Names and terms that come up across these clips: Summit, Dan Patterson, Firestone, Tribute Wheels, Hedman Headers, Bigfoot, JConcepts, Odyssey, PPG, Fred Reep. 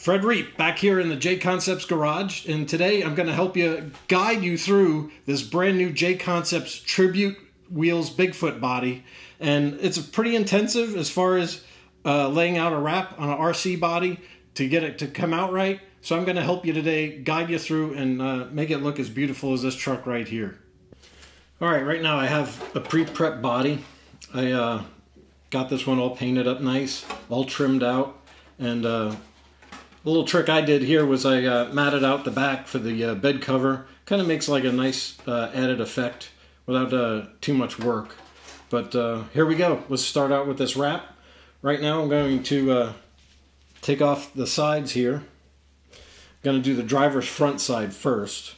Fred Reep back here in the JConcepts garage, and today I'm going to help you guide you through this brand new JConcepts Tribute Wheels Bigfoot body. And it's pretty intensive as far as laying out a wrap on an RC body to get it to come out right. So I'm going to help you today, guide you through, and make it look as beautiful as this truck right here. Alright, right now I have a pre-prep body. I got this one all painted up nice, all trimmed out, and the little trick I did here was I matted out the back for the bed cover. Kind of makes like a nice added effect without too much work. But here we go. Let's start out with this wrap. Right now I'm going to take off the sides here. I'm going to do the driver's front side first.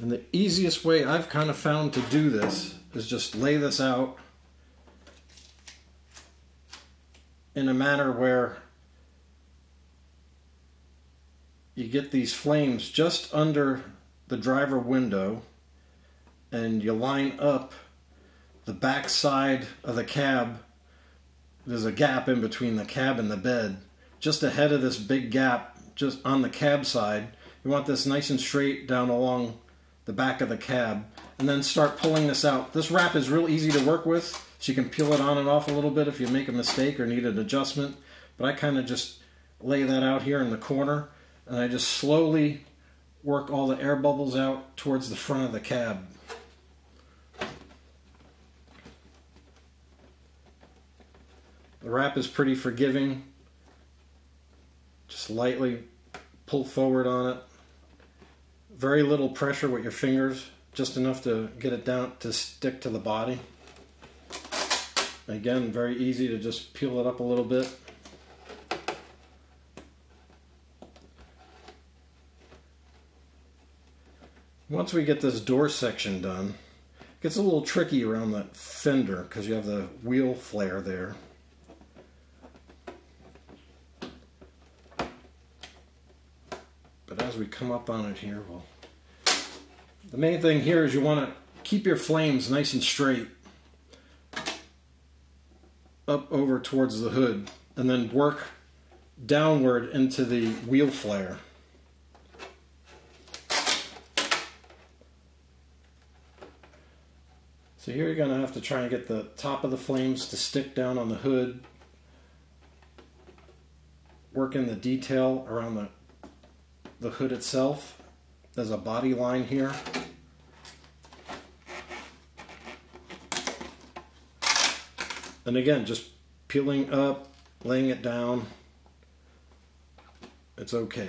And the easiest way I've kind of found to do this is just lay this out in a manner where you get these flames just under the driver window, and you line up the back side of the cab. There's a gap in between the cab and the bed. Just ahead of this big gap, just on the cab side, you want this nice and straight down along the back of the cab, and then start pulling this out. This wrap is real easy to work with, so you can peel it on and off a little bit if you make a mistake or need an adjustment, but I kind of just lay that out here in the corner, and I just slowly work all the air bubbles out towards the front of the cab. The wrap is pretty forgiving. Just lightly pull forward on it. Very little pressure with your fingers, just enough to get it down to stick to the body. Again, very easy to just peel it up a little bit. Once we get this door section done, it gets a little tricky around the fender because you have the wheel flare there. But as we come up on it here, well, the main thing here is you want to keep your flames nice and straight up over towards the hood, and then work downward into the wheel flare. So here you're going to have to try and get the top of the flames to stick down on the hood, work in the detail around the hood itself. There's a body line here. And again, just peeling up, laying it down. It's okay.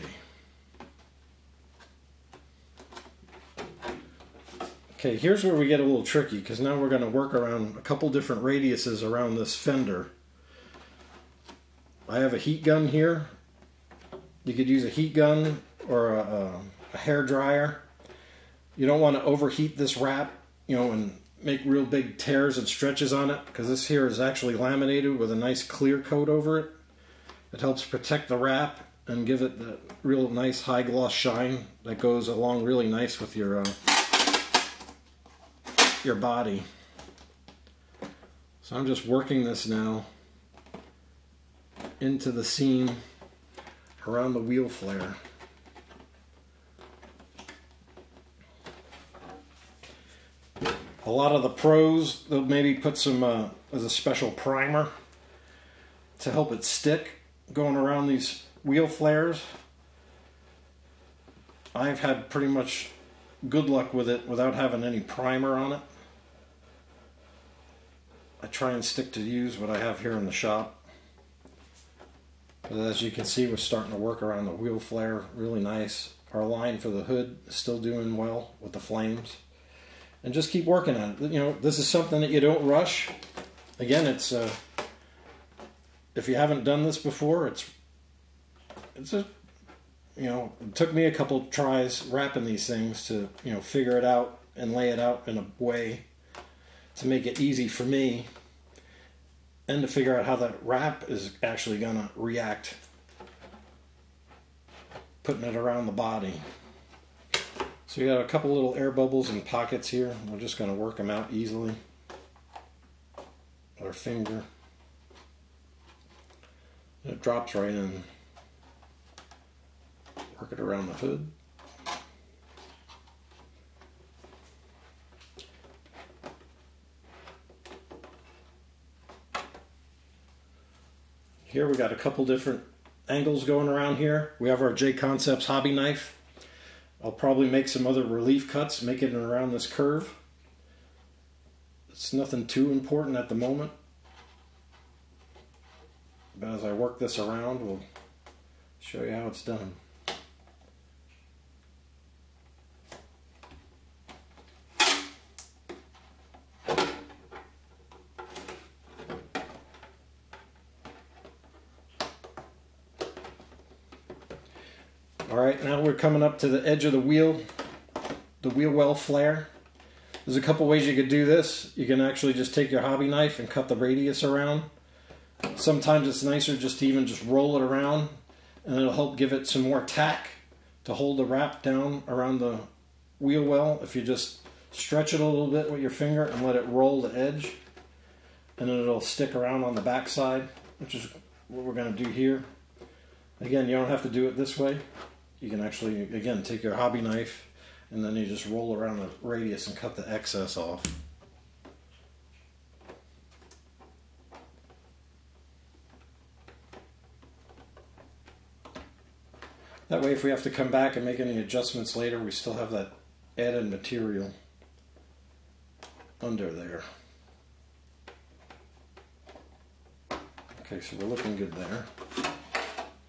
Okay, here's where we get a little tricky, because now we're going to work around a couple different radiuses around this fender. I have a heat gun here. You could use a heat gun or a hair dryer. You don't want to overheat this wrap, you know, and make real big tears and stretches on it, because this here is actually laminated with a nice clear coat over it. It helps protect the wrap and give it the real nice high gloss shine that goes along really nice with your body. So I'm just working this now into the seam around the wheel flare. A lot of the pros, they'll maybe put some as a special primer to help it stick going around these wheel flares. I've had pretty much good luck with it without having any primer on it. I try and stick to use what I have here in the shop. But as you can see, we're starting to work around the wheel flare really nice. Our line for the hood is still doing well with the flames. And just keep working on it. You know, this is something that you don't rush. Again, it's if you haven't done this before, it took me a couple tries wrapping these things to, you know, figure it out and lay it out in a way to make it easy for me, and to figure out how that wrap is actually going to react putting it around the body. So you got a couple little air bubbles and pockets here. We're just going to work them out easily. with our finger. And it drops right in. Work it around the hood. Here we got a couple different angles going around here. We have our JConcepts hobby knife. I'll probably make some other relief cuts, make it around this curve. It's nothing too important at the moment. But as I work this around, we'll show you how it's done. Alright, now we're coming up to the edge of the wheel well flare. There's a couple ways you could do this. You can actually just take your hobby knife and cut the radius around. Sometimes it's nicer just to even just roll it around, and it'll help give it some more tack to hold the wrap down around the wheel well if you just stretch it a little bit with your finger and let it roll the edge, and then it'll stick around on the back side, which is what we're going to do here. Again, you don't have to do it this way. You can actually, again, take your hobby knife and then you just roll around the radius and cut the excess off. That way, if we have to come back and make any adjustments later, we still have that added material under there. Okay, so we're looking good there.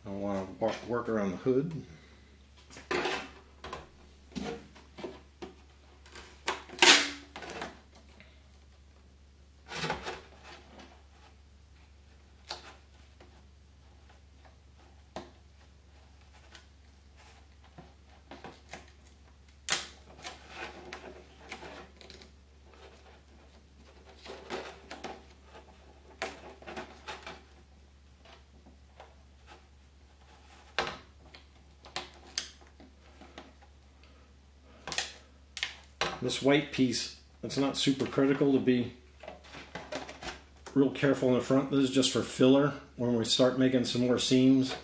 I want to work around the hood. This white piece, it's not super critical to be real careful in the front. This is just for filler. When we start making some more seams,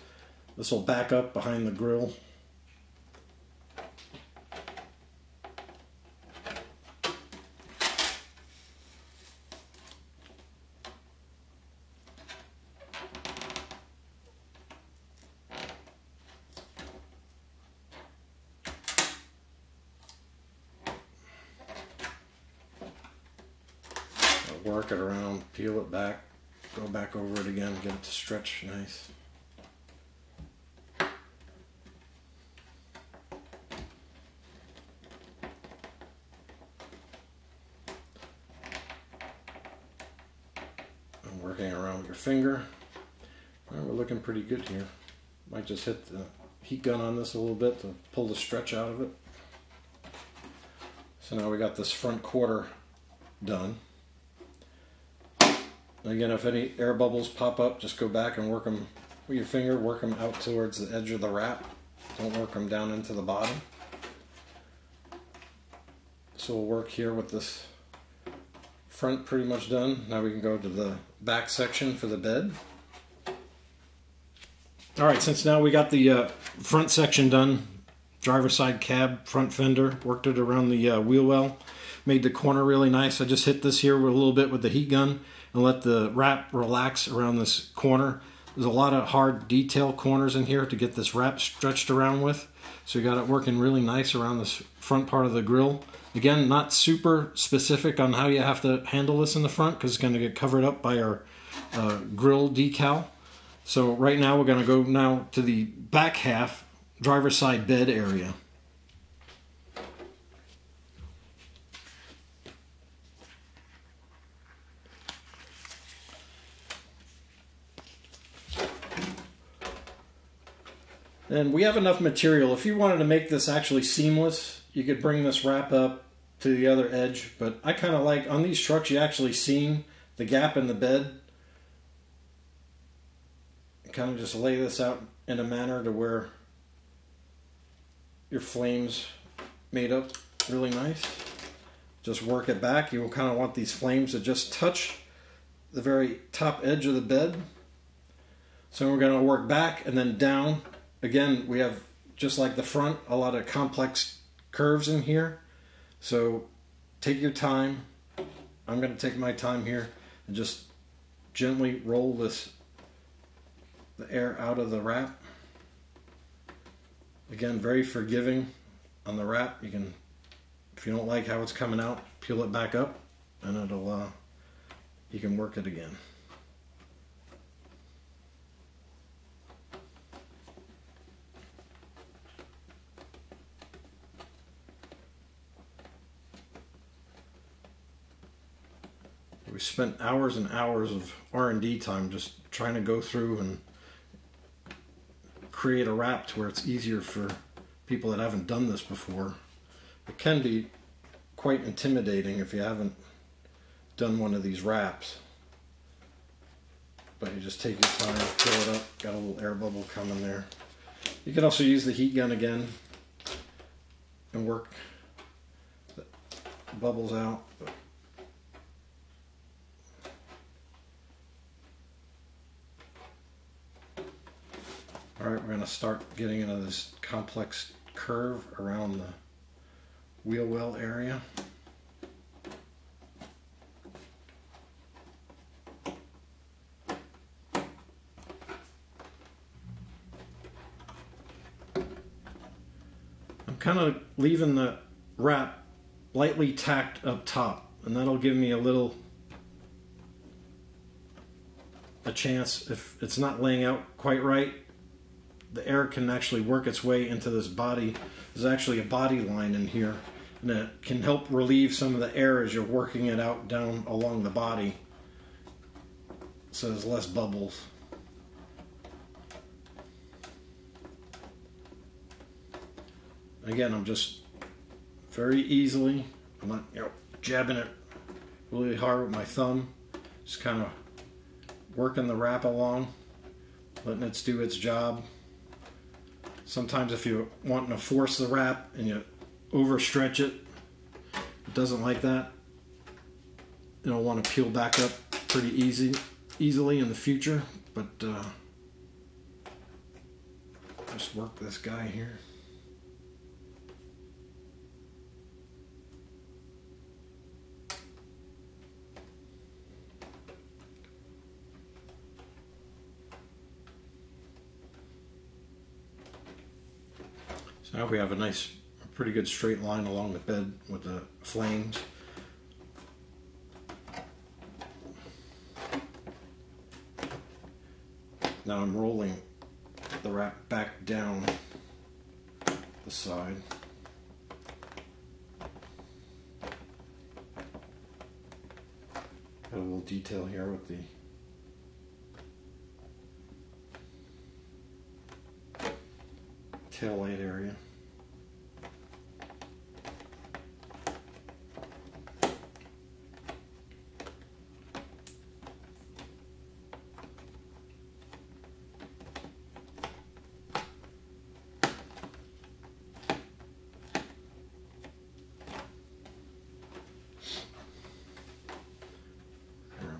this will back up behind the grill. Work it around, peel it back, go back over it again, get it to stretch nice. I'm working around with your finger. All right, we're looking pretty good here. Might just hit the heat gun on this a little bit to pull the stretch out of it. So now we got this front quarter done. Again, if any air bubbles pop up, just go back and work them with your finger, work them out towards the edge of the wrap. Don't work them down into the bottom. So we'll work here with this front pretty much done. Now we can go to the back section for the bed. All right, since now we got the front section done, driver's side cab, front fender, worked it around the wheel well, made the corner really nice. I just hit this here with a little bit with the heat gun and let the wrap relax around this corner. There's a lot of hard detail corners in here to get this wrap stretched around with. So you got it working really nice around this front part of the grill. Again, not super specific on how you have to handle this in the front because it's going to get covered up by our grill decal. So right now we're going to go now to the back half, driver's side bed area. And we have enough material. If you wanted to make this actually seamless, you could bring this wrap up to the other edge. But I kind of like, on these trucks, you actually seam the gap in the bed. Kind of just lay this out in a manner to where your flames made up really nice. Just work it back. You will kind of want these flames to just touch the very top edge of the bed. So we're going to work back and then down. Again, we have, just like the front, a lot of complex curves in here. So take your time. I'm going to take my time here and just gently roll this, the air out of the wrap. Again, very forgiving on the wrap. You can, if you don't like how it's coming out, peel it back up and it'll, you can work it again. We spent hours and hours of R&D time just trying to go through and create a wrap to where it's easier for people that haven't done this before. It can be quite intimidating if you haven't done one of these wraps. But you just take your time, fill it up, got a little air bubble coming there. You can also use the heat gun again and work the bubbles out. Alright, we're going to start getting into this complex curve around the wheel well area. I'm kind of leaving the wrap lightly tacked up top, and that'll give me a chance, if it's not laying out quite right, the air can actually work its way into this body. There's actually a body line in here, and it can help relieve some of the air as you're working it out down along the body, so there's less bubbles. Again, I'm just very easily, I'm not jabbing it really hard with my thumb, just kind of working the wrap along, letting it do its job. Sometimes if you're wanting to force the wrap and you overstretch it, it doesn't like that. It'll want to peel back up pretty easily in the future, but just work this guy here. Now we have a nice, pretty good straight line along the bed with the flames. Now I'm rolling the wrap back down the side. Got a little detail here with the tail light area.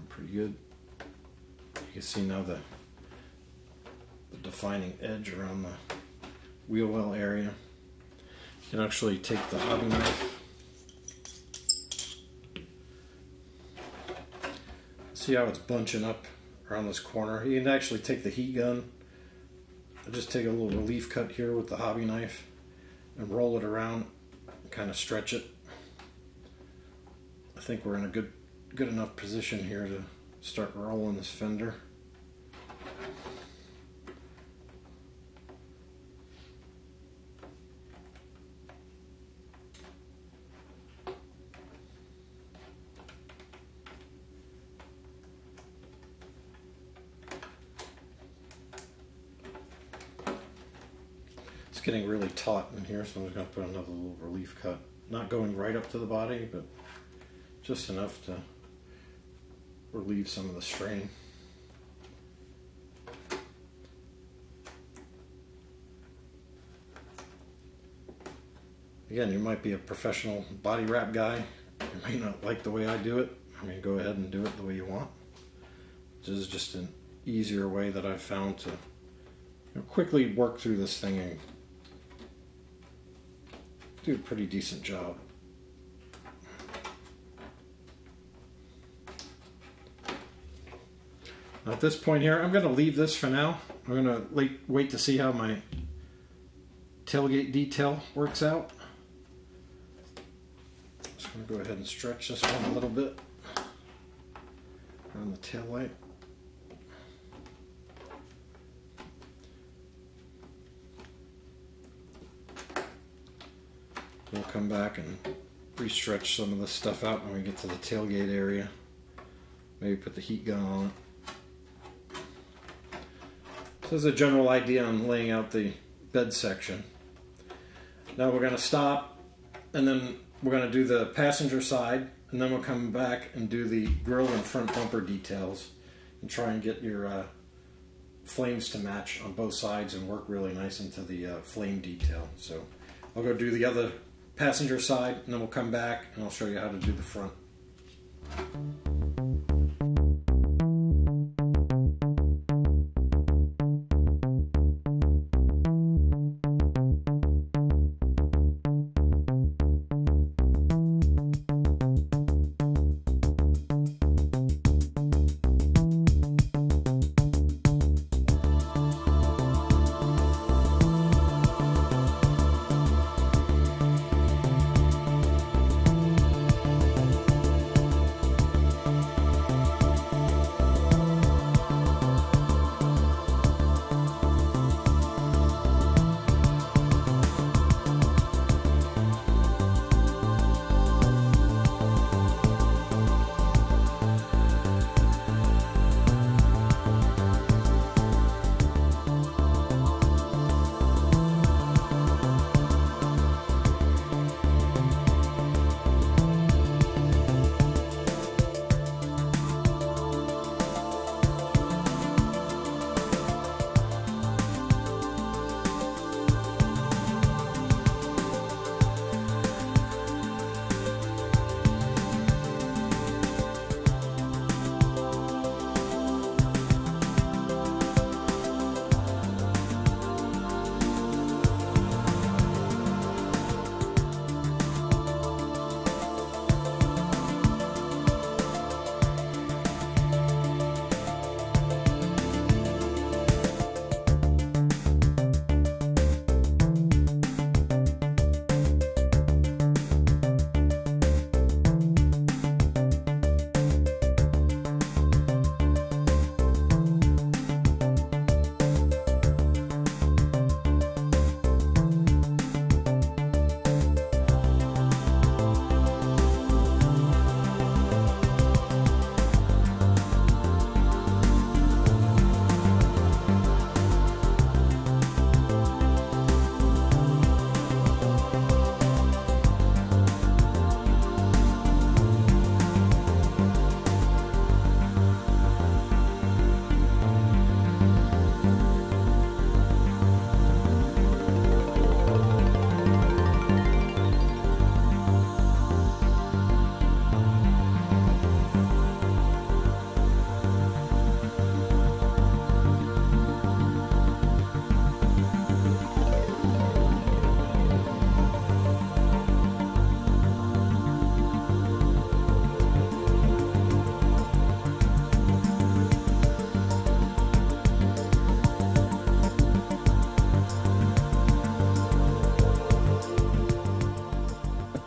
Pretty good. You can see now the defining edge around the wheel well area. You can actually take the hobby knife. See how it's bunching up around this corner. You can actually take the heat gun. I'll just take a little relief cut here with the hobby knife and roll it around and kind of stretch it. I think we're in a good enough position here to start rolling this fender. It's getting really taut in here, so I'm just going to put another little relief cut. Not going right up to the body, but just enough to relieve some of the strain. Again, you might be a professional body wrap guy. You may not like the way I do it. I mean, go ahead and do it the way you want. This is just an easier way that I've found to quickly work through this thing and do a pretty decent job. At this point here, I'm going to leave this for now. I'm going to wait to see how my tailgate detail works out. Just going to go ahead and stretch this one a little bit around the taillight. We'll come back and re-stretch some of this stuff out when we get to the tailgate area. Maybe put the heat gun on it. So this is a general idea on laying out the bed section. Now we're going to stop, and then we're going to do the passenger side, and then we'll come back and do the grill and front bumper details and try and get your flames to match on both sides and work really nice into the flame detail. So I'll go do the other passenger side, and then we'll come back and I'll show you how to do the front.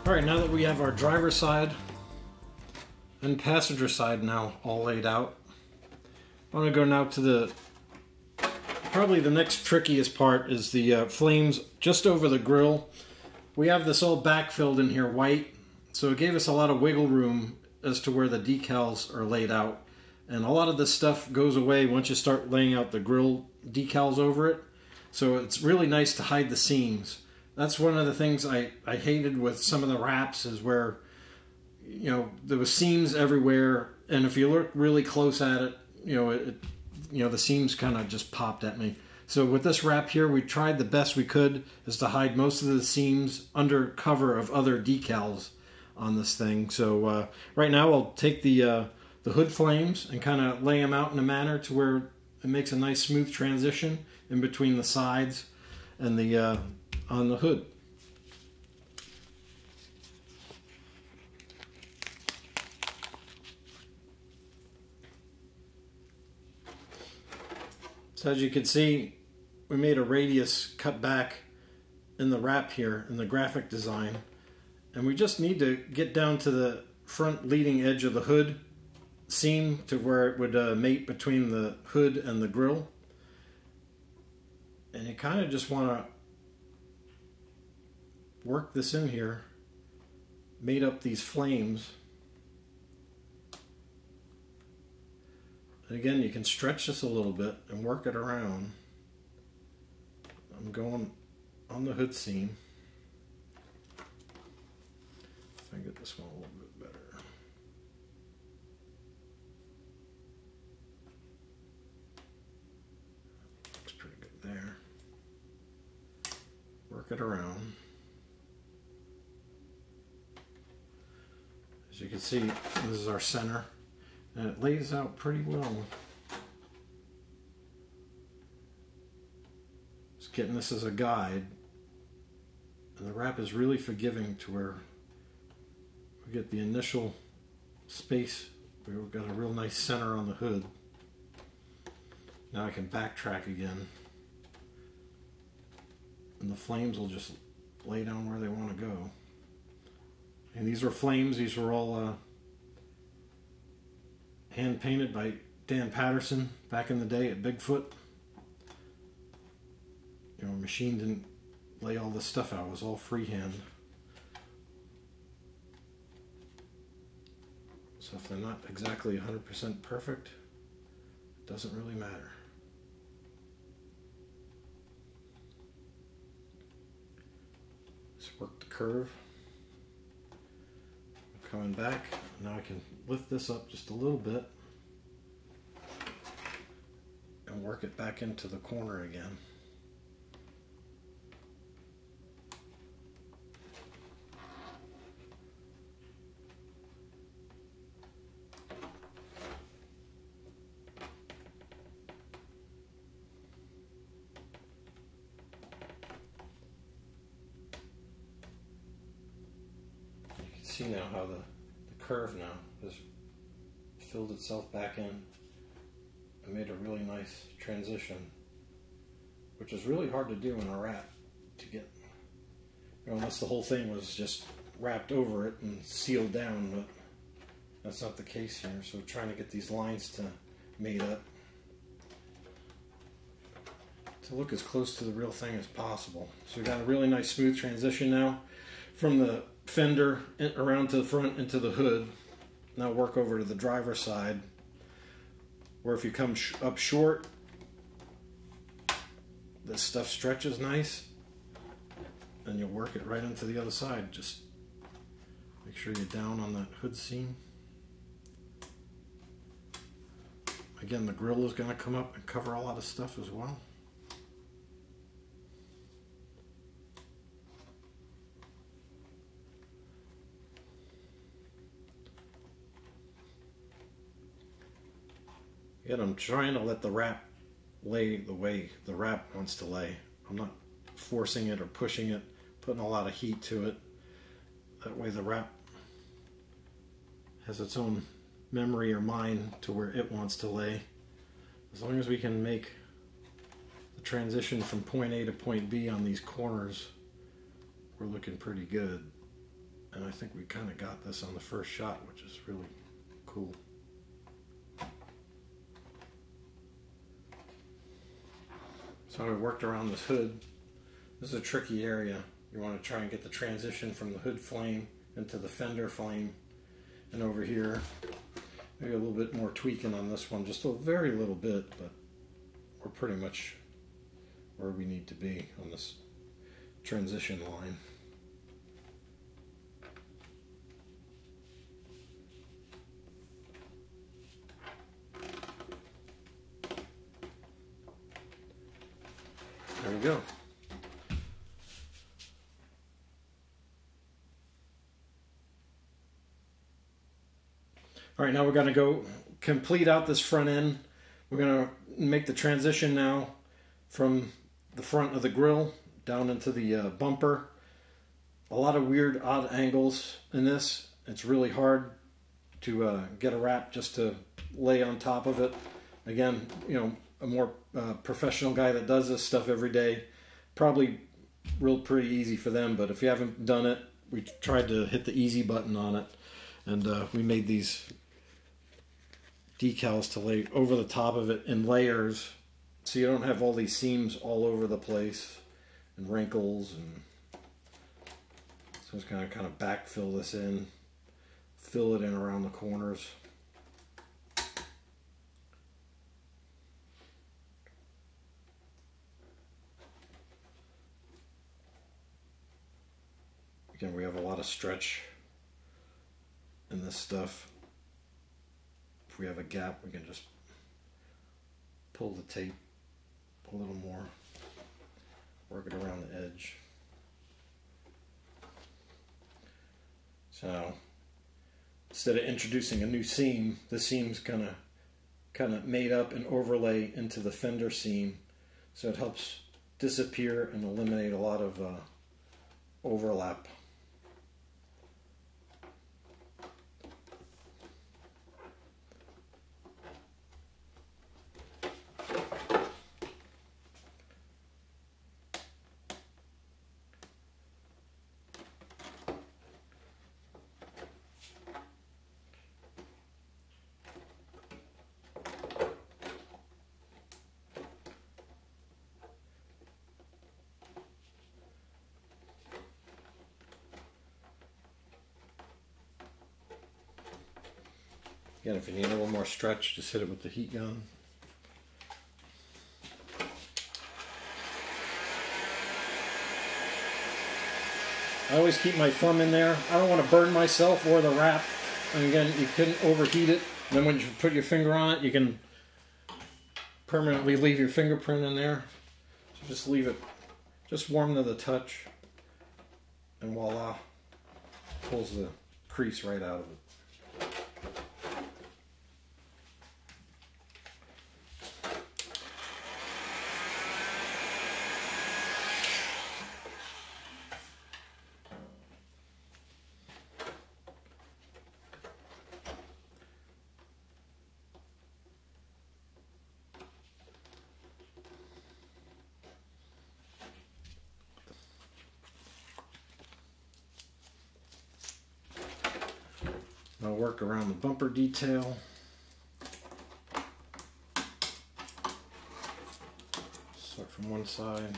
All right, now that we have our driver's side and passenger side now all laid out, I'm going to go now to the, probably the next trickiest part is the flames just over the grill. We have this all backfilled in here white, so it gave us a lot of wiggle room as to where the decals are laid out. And a lot of this stuff goes away once you start laying out the grill decals over it. So it's really nice to hide the seams. That's one of the things I hated with some of the wraps is where, you know, there were seams everywhere. And if you look really close at it, the seams kind of just popped at me. So with this wrap here, we tried the best we could is to hide most of the seams under cover of other decals on this thing. So right now I'll take the the hood flames and kind of lay them out in a manner to where it makes a nice smooth transition in between the sides and the on the hood. So as you can see, we made a radius cut back in the wrap here in the graphic design, and we just need to get down to the front leading edge of the hood seam to where it would mate between the hood and the grill. And you kind of just want to work this in here, mate up these flames. And again, you can stretch this a little bit and work it around. I'm going on the hood seam. If I get this one a little bit better. Looks pretty good there. Work it around. As you can see, this is our center. And it lays out pretty well. Just getting this as a guide. And the wrap is really forgiving to where we get the initial space. We've got a real nice center on the hood. Now I can backtrack again. And the flames will just lay down where they want to go. And these were flames. These were all hand painted by Dan Patterson back in the day at Bigfoot. You know, a machine didn't lay all this stuff out, it was all freehand. So if they're not exactly 100% perfect, it doesn't really matter. Just work the curve. Coming back, now I can lift this up just a little bit and work it back into the corner again. See now how the curve now has filled itself back in and made a really nice transition, which is really hard to do in a wrap to get, you know, unless the whole thing was just wrapped over it and sealed down, but that's not the case here. So we're trying to get these lines to mate up to look as close to the real thing as possible. So we've got a really nice smooth transition now from the fender around to the front into the hood. Now work over to the driver's side, where if you come up short, this stuff stretches nice and you'll work it right into the other side. Just make sure you're down on that hood seam. Again, the grill is going to come up and cover a lot of stuff as well. Yet I'm trying to let the wrap lay the way the wrap wants to lay. I'm not forcing it or pushing it, putting a lot of heat to it. That way the wrap has its own memory or mind to where it wants to lay. As long as we can make the transition from point A to point B on these corners, we're looking pretty good. And I think we kind of got this on the first shot, which is really cool. So I worked around this hood. This is a tricky area. You want to try and get the transition from the hood flame into the fender flame. And over here, maybe a little bit more tweaking on this one, just a very little bit, but we're pretty much where we need to be on this transition line. There we go. All All right, now we're going to go complete out this front end. We're going to make the transition now from the front of the grill down into the bumper. A lot of weird, odd angles in this. It's really hard to get a wrap just to lay on top of it. Again, you know, a more professional guy that does this stuff every day, probably real pretty easy for them. But if you haven't done it, we tried to hit the easy button on it, and we made these decals to lay over the top of it in layers, so you don't have all these seams all over the place and wrinkles. And so it's going to kind of backfill this in, fill it in around the corners. Again, we have a lot of stretch in this stuff. If we have a gap, we can just pull the tape a little more, work it around the edge. So instead of introducing a new seam, the seam's kind of made up and overlay into the fender seam, so it helps disappear and eliminate a lot of overlap. Again, if you need a little more stretch, just hit it with the heat gun. I always keep my thumb in there. I don't want to burn myself or the wrap. And again, you couldn't overheat it. And then when you put your finger on it, you can permanently leave your fingerprint in there. So just leave it, just warm to the touch. And voila, pulls the crease right out of it. I'll work around the bumper detail. Start from one side.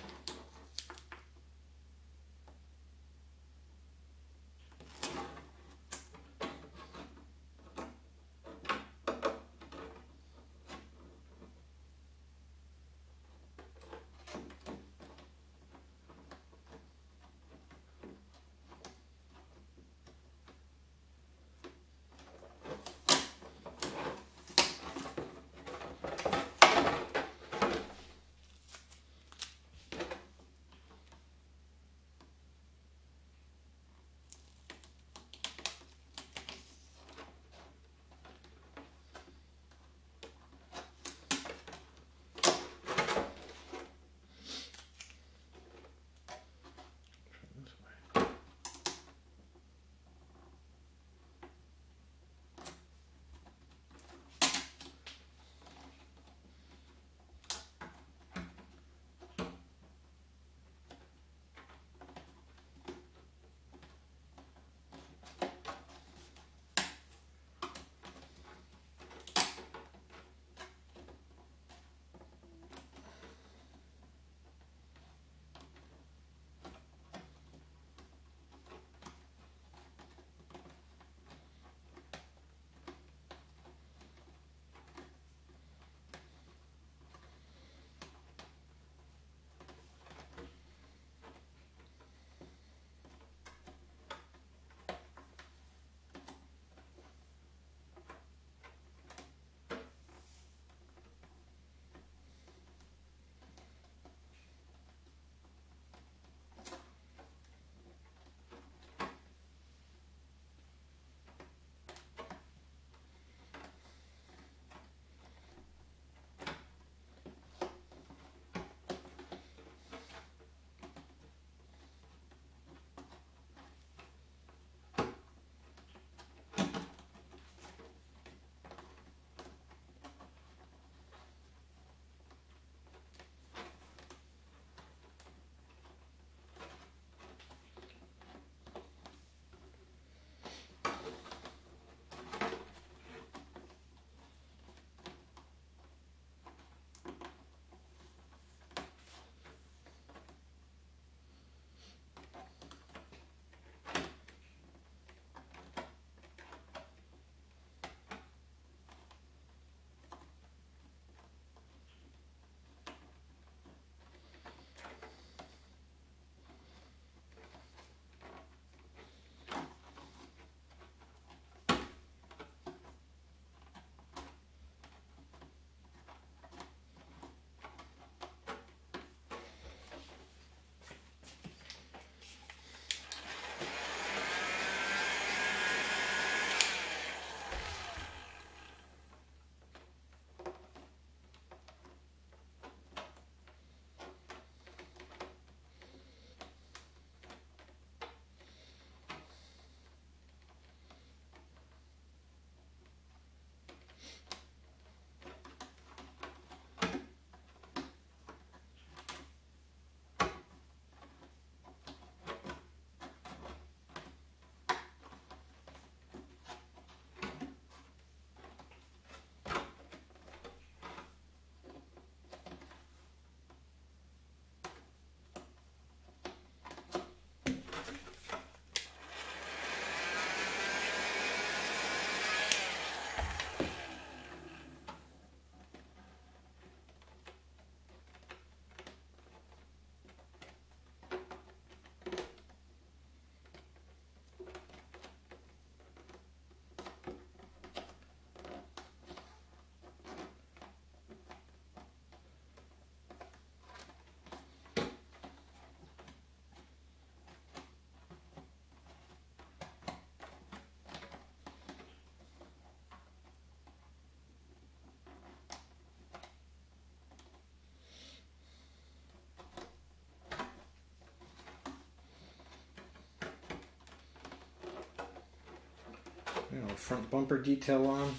front bumper detail on.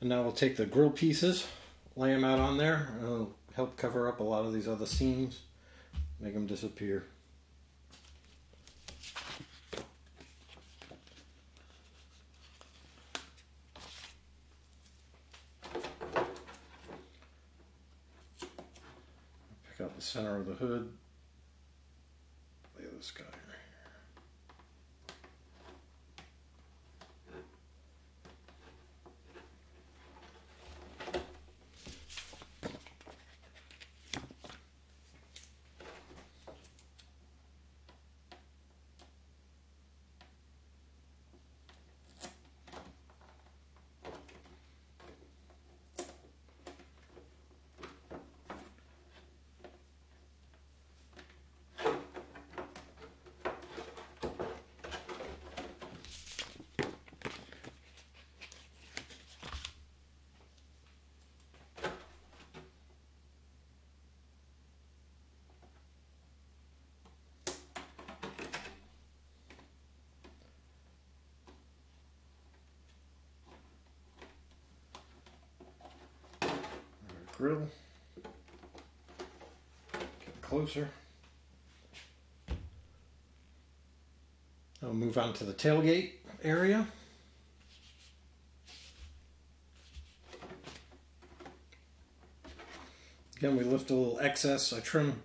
And now we'll take the grill pieces, lay them out on there, and it'll help cover up a lot of these other seams, make them disappear. Pick out the center of the hood, lay this guy. Grill. Get closer. I'll move on to the tailgate area. Again, we lift a little excess. I trim.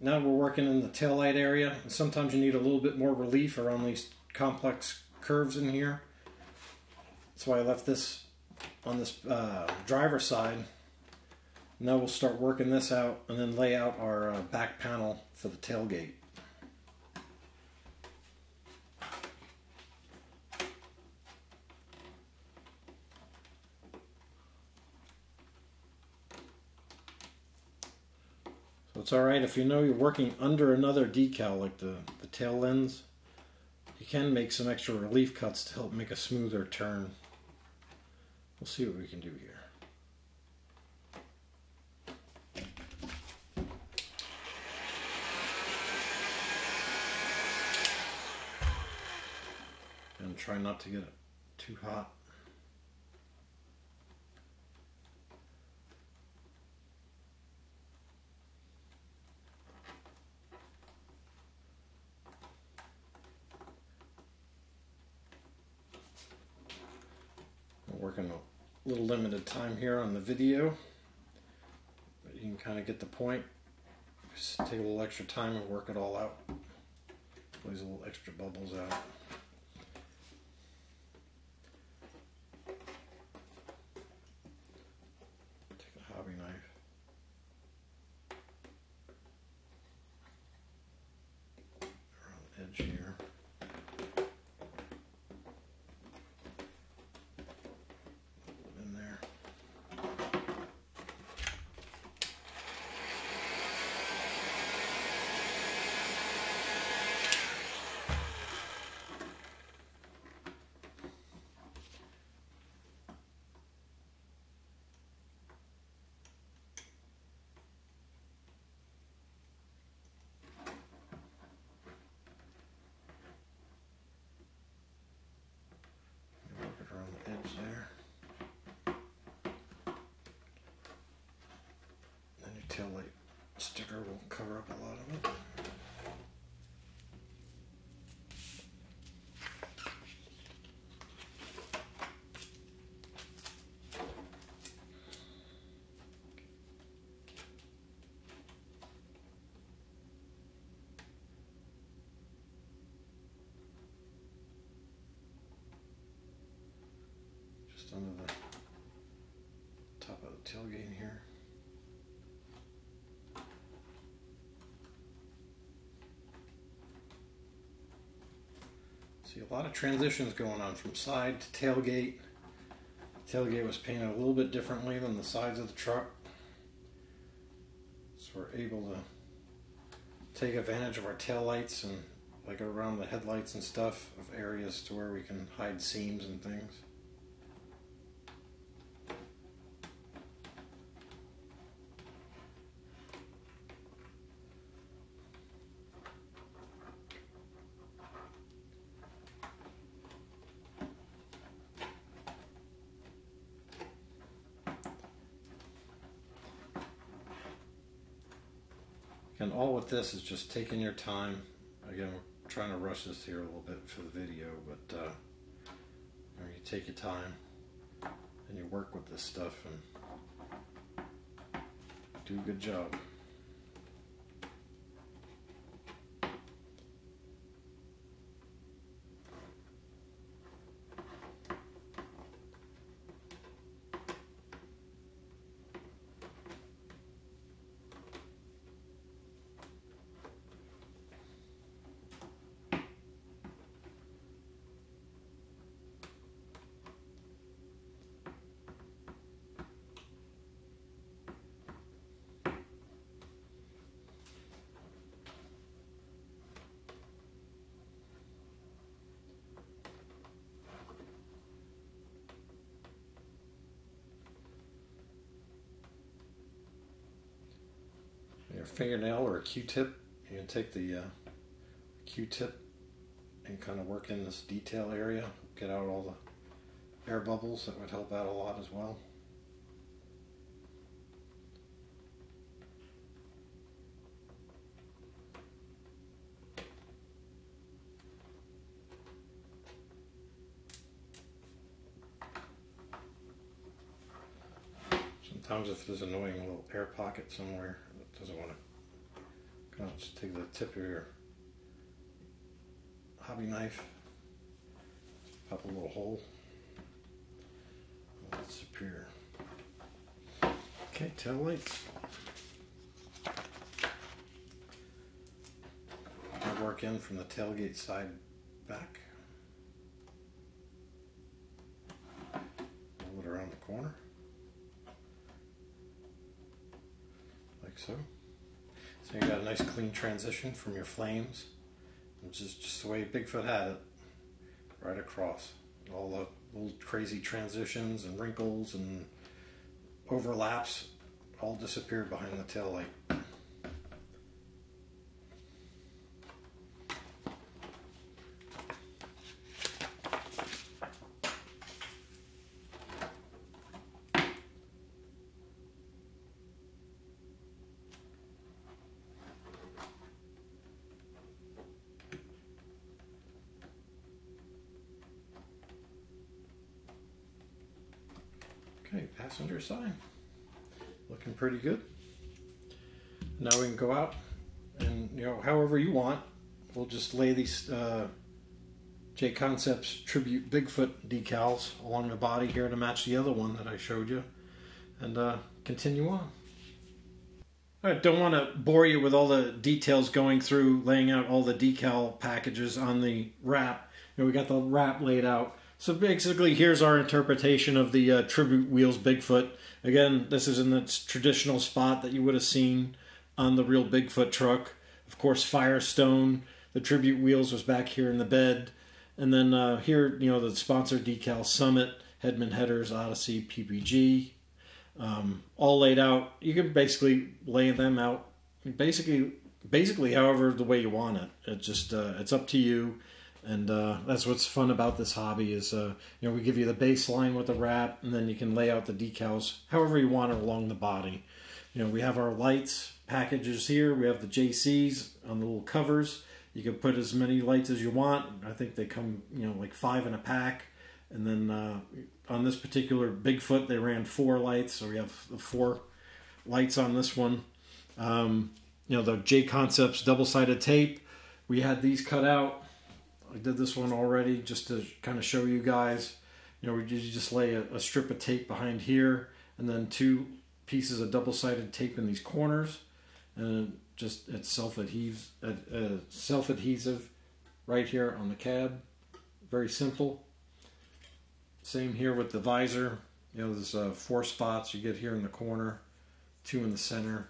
Now we're working in the taillight area, and sometimes you need a little bit more relief around these complex curves in here. That's why I left this on this driver's side. Now we'll start working this out and then lay out our back panel for the tailgate. So it's alright if you know you're working under another decal like the tail ends, you can make some extra relief cuts to help make a smoother turn. We'll see what we can do here. Try not to get it too hot. I'm working a little limited time here on the video, but you can kind of get the point. Just take a little extra time and work it all out. These little extra bubbles out. Tail light sticker will cover up a lot of it. Just under the top of the tailgate in here. See a lot of transitions going on from side to tailgate. The tailgate was painted a little bit differently than the sides of the truck, so we're able to take advantage of our taillights and like around the headlights and stuff of areas to where we can hide seams and things. And all with this is just taking your time. Again, we're trying to rush this here a little bit for the video, but you take your time and you work with this stuff and do a good job. Your fingernail or a Q-tip, you can take the Q-tip and kind of work in this detail area, get out all the air bubbles. That would help out a lot as well. Sometimes if there's an annoying little air pocket somewhere, doesn't want to kind of just take the tip of your hobby knife, pop a little hole. Oh, that's superior. Okay, tail lights. I work in from the tailgate side back. Roll it around the corner. So you got a nice clean transition from your flames, which is just the way Bigfoot had it, right across. All the little crazy transitions and wrinkles and overlaps all disappeared behind the tail light. Okay, passenger sign, looking pretty good. Now we can go out and, you know, however you want. We'll just lay these JConcepts Tribute Bigfoot decals along the body here to match the other one that I showed you, and continue on. I don't want to bore you with all the details going through laying out all the decal packages on the wrap. You know, we got the wrap laid out. So basically, here's our interpretation of the Tribute Wheels Bigfoot. Again, this is in its traditional spot that you would have seen on the real Bigfoot truck. Of course, Firestone. The Tribute Wheels was back here in the bed. And then here, you know, the sponsor decal, Summit, Hedman Headers, Odyssey, PPG. All laid out. You can basically lay them out basically however the way you want it. It just, it's up to you. And that's what's fun about this hobby is, you know, we give you the baseline with the wrap, and then you can lay out the decals however you want along the body. You know, we have our lights packages here. We have the JCs on the little covers. You can put as many lights as you want. I think they come, you know, like 5 in a pack. And then on this particular Bigfoot, they ran 4 lights. So we have 4 lights on this one. You know, the JConcepts double-sided tape. We had these cut out. I did this one already just to kind of show you guys. You know, you just lay a strip of tape behind here, and then 2 pieces of double-sided tape in these corners, and just it's self-adhesive right here on the cab. Very simple. Same here with the visor. You know, there's 4 spots you get here in the corner, 2 in the center,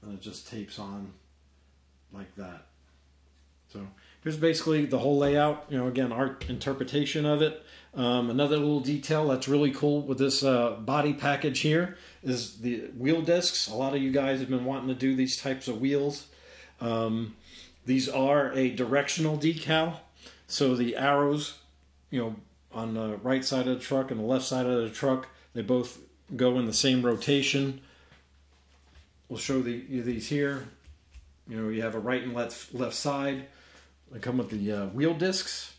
and it just tapes on like that. So here's basically the whole layout, you know, again, our interpretation of it. Another little detail that's really cool with this body package here is the wheel discs. A lot of you guys have been wanting to do these types of wheels. These are a directional decal. So the arrows, you know, on the right side of the truck and the left side of the truck, they both go in the same rotation. We'll show these here. You know, you have a right and left side. They come with the wheel discs.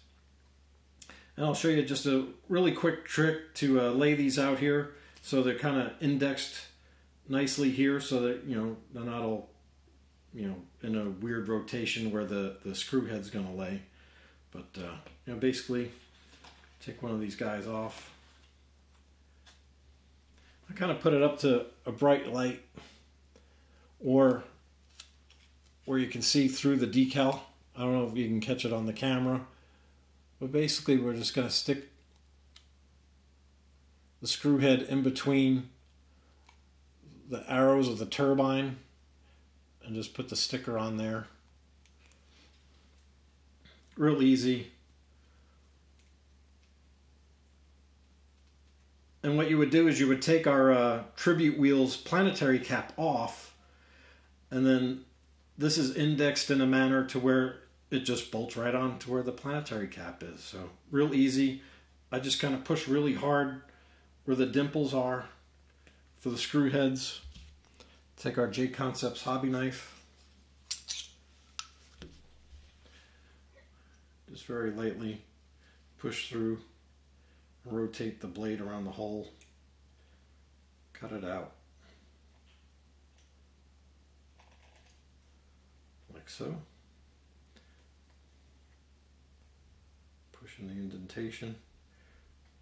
And I'll show you just a really quick trick to lay these out here so they're kind of indexed nicely here so that, you know, they're not all, you know, in a weird rotation where the screw head's going to lay. But, you know, basically, take one of these guys off. I kind of put it up to a bright light or where you can see through the decal. I don't know if you can catch it on the camera. But basically, we're just going to stick the screw head in between the arrows of the turbine and just put the sticker on there. Real easy. And what you would do is you would take our Tribute Wheels planetary cap off, and then this is indexed in a manner to where it just bolts right on to where the planetary cap is. So real easy. I just kind of push really hard where the dimples are for the screw heads. Take our JConcepts hobby knife. Just very lightly push through and rotate the blade around the hole. Cut it out. Like so. Pushing the indentation,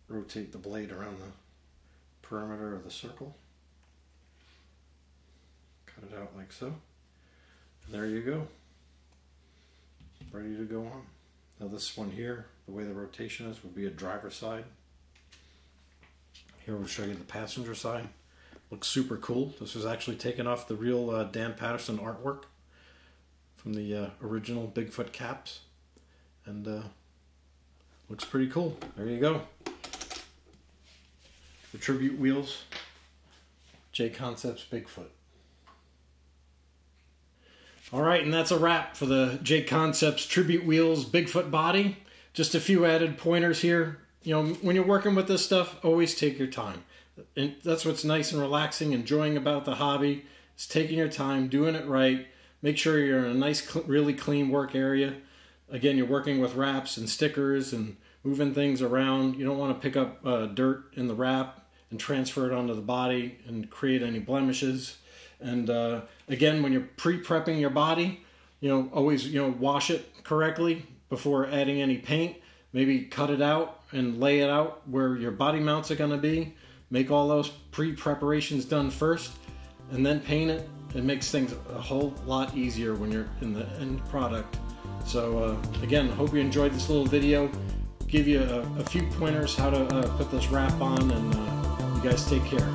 rotate the blade around the perimeter of the circle, cut it out like so, and there you go, ready to go on. Now this one here, the way the rotation is, would be a driver's side. Here we'll show you the passenger side. Looks super cool. This was actually taken off the real Dan Patterson artwork from the original Bigfoot caps, and looks pretty cool. There you go. The Tribute Wheels, JConcepts Bigfoot. All right, and that's a wrap for the JConcepts Tribute Wheels Bigfoot body. Just a few added pointers here. You know, when you're working with this stuff, always take your time. And that's what's nice and relaxing, enjoying about the hobby, is taking your time, doing it right. Make sure you're in a nice, really clean work area. Again, you're working with wraps and stickers and moving things around. You don't want to pick up dirt in the wrap and transfer it onto the body and create any blemishes. And again, when you're pre-prepping your body, you know, always, you know, wash it correctly before adding any paint. Maybe cut it out and lay it out where your body mounts are going to be. Make all those pre-preparations done first and then paint it. It makes things a whole lot easier when you're in the end product. So again, hope you enjoyed this little video. Give you a few pointers how to put this wrap on, and you guys take care.